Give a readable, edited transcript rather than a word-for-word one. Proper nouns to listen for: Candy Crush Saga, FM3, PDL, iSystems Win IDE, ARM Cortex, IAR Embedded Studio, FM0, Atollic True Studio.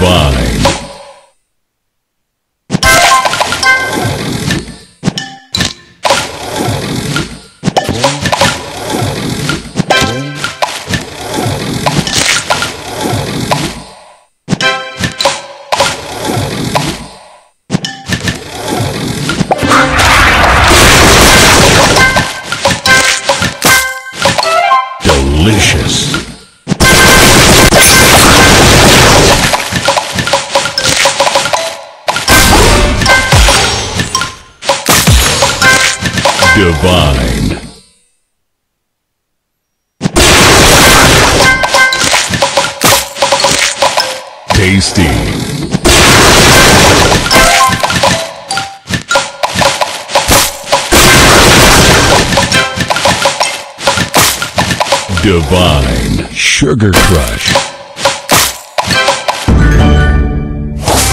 combined. Delicious. Divine. Tasty. Divine Sugar Crush.